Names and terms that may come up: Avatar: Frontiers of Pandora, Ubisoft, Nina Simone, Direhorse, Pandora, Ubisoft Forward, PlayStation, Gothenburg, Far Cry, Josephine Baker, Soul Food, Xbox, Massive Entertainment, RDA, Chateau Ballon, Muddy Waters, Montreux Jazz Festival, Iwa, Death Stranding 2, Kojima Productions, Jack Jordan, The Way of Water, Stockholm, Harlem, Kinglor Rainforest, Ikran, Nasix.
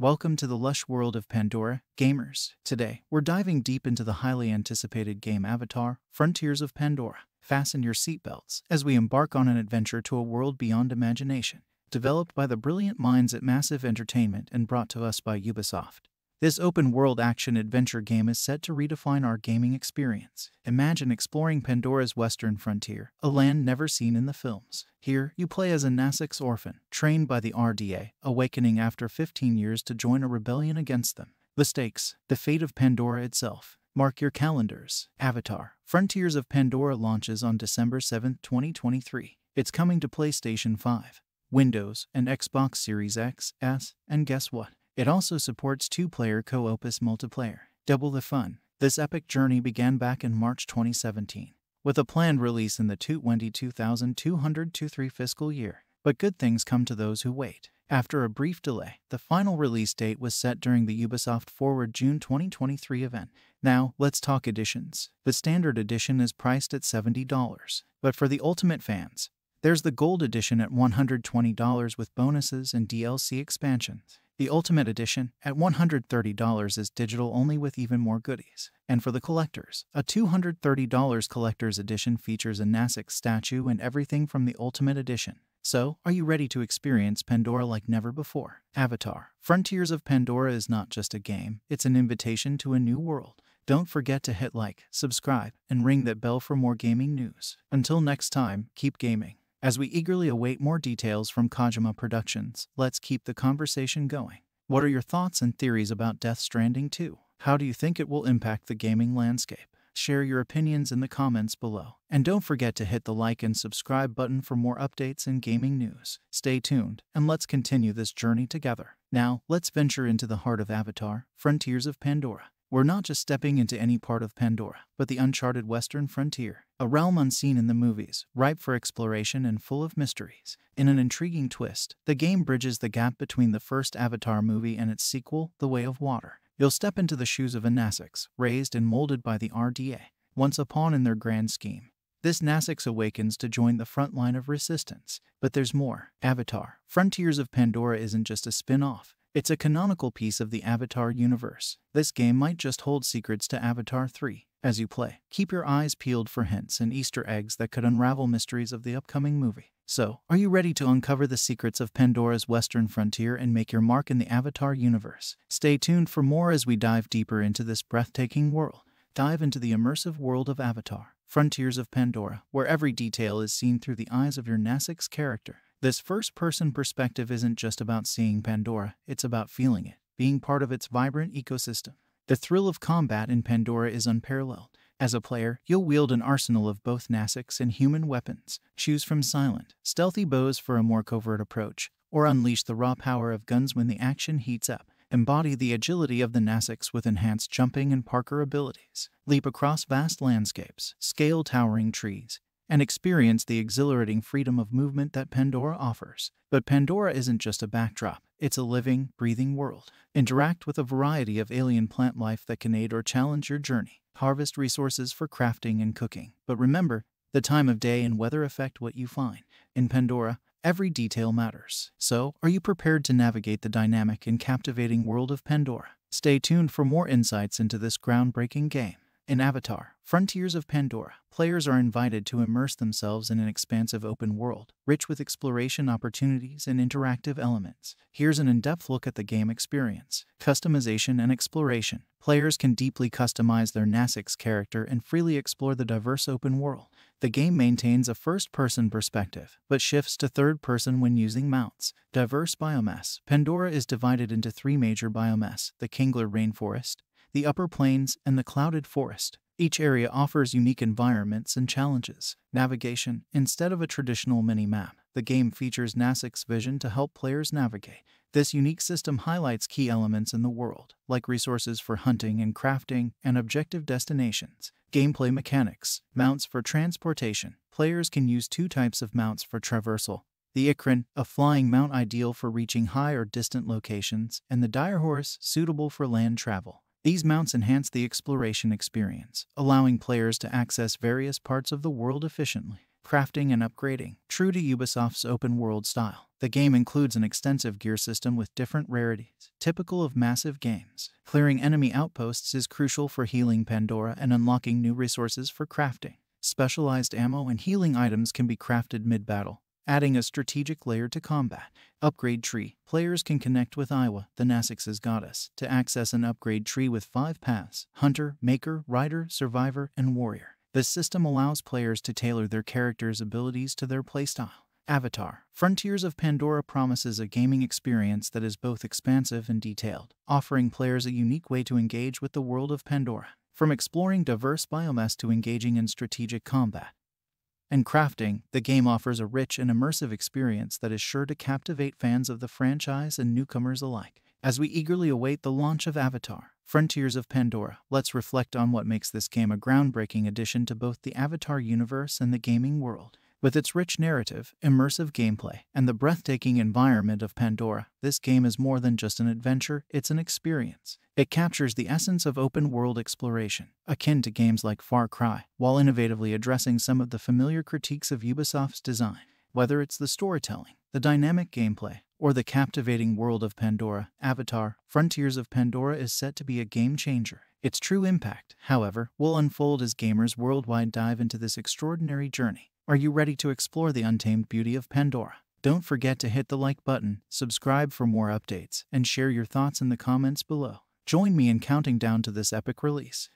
Welcome to the lush world of Pandora, gamers. Today, we're diving deep into the highly anticipated game Avatar: Frontiers of Pandora. Fasten your seatbelts as we embark on an adventure to a world beyond imagination. Developed by the brilliant minds at Massive Entertainment and brought to us by Ubisoft, this open-world action-adventure game is set to redefine our gaming experience. Imagine exploring Pandora's western frontier, a land never seen in the films. Here, you play as a Nasix orphan, trained by the RDA, awakening after 15 years to join a rebellion against them. The stakes, the fate of Pandora itself. Mark your calendars. Avatar: Frontiers of Pandora launches on December 7, 2023. It's coming to PlayStation 5, Windows, and Xbox Series X, S, and guess what? It also supports two-player co-op multiplayer. Double the fun. This epic journey began back in March 2017, with a planned release in the 2022-23 fiscal year. But good things come to those who wait. After a brief delay, the final release date was set during the Ubisoft Forward June 2023 event. Now, let's talk editions. The standard edition is priced at $70, but for the ultimate fans, there's the Gold Edition at $120 with bonuses and DLC expansions. The Ultimate Edition, at $130, is digital only with even more goodies. And for the collectors, a $230 Collector's Edition features a Nasix statue and everything from the Ultimate Edition. So, are you ready to experience Pandora like never before? Avatar: Frontiers of Pandora is not just a game, it's an invitation to a new world. Don't forget to hit like, subscribe, and ring that bell for more gaming news. Until next time, keep gaming. As we eagerly await more details from Kojima Productions, let's keep the conversation going. What are your thoughts and theories about Death Stranding 2? How do you think it will impact the gaming landscape? Share your opinions in the comments below. And don't forget to hit the like and subscribe button for more updates and gaming news. Stay tuned, and let's continue this journey together. Now, let's venture into the heart of Avatar: Frontiers of Pandora. We're not just stepping into any part of Pandora, but the uncharted western frontier, a realm unseen in the movies, ripe for exploration and full of mysteries. In an intriguing twist, the game bridges the gap between the first Avatar movie and its sequel, The Way of Water. You'll step into the shoes of a Nasix, raised and molded by the RDA, once a pawn in their grand scheme. This Nasix awakens to join the front line of resistance. But there's more. Avatar: Frontiers of Pandora isn't just a spin-off. It's a canonical piece of the Avatar universe. This game might just hold secrets to Avatar 3. As you play, keep your eyes peeled for hints and Easter eggs that could unravel mysteries of the upcoming movie. So, are you ready to uncover the secrets of Pandora's western frontier and make your mark in the Avatar universe? Stay tuned for more as we dive deeper into this breathtaking world. Dive into the immersive world of Avatar: Frontiers of Pandora, where every detail is seen through the eyes of your Nasix character. This first-person perspective isn't just about seeing Pandora, it's about feeling it, being part of its vibrant ecosystem. The thrill of combat in Pandora is unparalleled. As a player, you'll wield an arsenal of both Nasix and human weapons. Choose from silent, stealthy bows for a more covert approach, or unleash the raw power of guns when the action heats up. Embody the agility of the Nasix with enhanced jumping and parkour abilities. Leap across vast landscapes, scale towering trees, and experience the exhilarating freedom of movement that Pandora offers. But Pandora isn't just a backdrop, it's a living, breathing world. Interact with a variety of alien plant life that can aid or challenge your journey. Harvest resources for crafting and cooking. But remember, the time of day and weather affect what you find. In Pandora, every detail matters. So, are you prepared to navigate the dynamic and captivating world of Pandora? Stay tuned for more insights into this groundbreaking game. In Avatar: Frontiers of Pandora, players are invited to immerse themselves in an expansive open world, rich with exploration opportunities and interactive elements. Here's an in-depth look at the game experience. Customization and exploration. Players can deeply customize their Nasix character and freely explore the diverse open world. The game maintains a first-person perspective, but shifts to third-person when using mounts. Diverse biomass. Pandora is divided into three major biomes: the Kinglor Rainforest, the upper plains, and the clouded forest. Each area offers unique environments and challenges. Navigation. Instead of a traditional mini-map, the game features Nasix's vision to help players navigate. This unique system highlights key elements in the world, like resources for hunting and crafting, and objective destinations. Gameplay mechanics. Mounts for transportation. Players can use two types of mounts for traversal. The Ikran, a flying mount ideal for reaching high or distant locations, and the Direhorse, suitable for land travel. These mounts enhance the exploration experience, allowing players to access various parts of the world efficiently. crafting, and upgrading, true to Ubisoft's open-world style. The game includes an extensive gear system with different rarities, typical of massive games. Clearing enemy outposts is crucial for healing Pandora and unlocking new resources for crafting. Specialized ammo and healing items can be crafted mid-battle, adding a strategic layer to combat. Upgrade tree. Players can connect with Iwa, the Nasix's goddess, to access an upgrade tree with 5 paths: Hunter, Maker, Rider, Survivor, and Warrior. This system allows players to tailor their character's abilities to their playstyle. Avatar: Frontiers of Pandora promises a gaming experience that is both expansive and detailed, offering players a unique way to engage with the world of Pandora. From exploring diverse biomes to engaging in strategic combat and crafting, the game offers a rich and immersive experience that is sure to captivate fans of the franchise and newcomers alike. As we eagerly await the launch of Avatar: Frontiers of Pandora, let's reflect on what makes this game a groundbreaking addition to both the Avatar universe and the gaming world. With its rich narrative, immersive gameplay, and the breathtaking environment of Pandora, this game is more than just an adventure, it's an experience. It captures the essence of open-world exploration, akin to games like Far Cry, while innovatively addressing some of the familiar critiques of Ubisoft's design. Whether it's the storytelling, the dynamic gameplay, or the captivating world of Pandora, Avatar: Frontiers of Pandora is set to be a game-changer. Its true impact, however, will unfold as gamers worldwide dive into this extraordinary journey. Are you ready to explore the untamed beauty of Pandora? Don't forget to hit the like button, subscribe for more updates, and share your thoughts in the comments below. Join me in counting down to this epic release.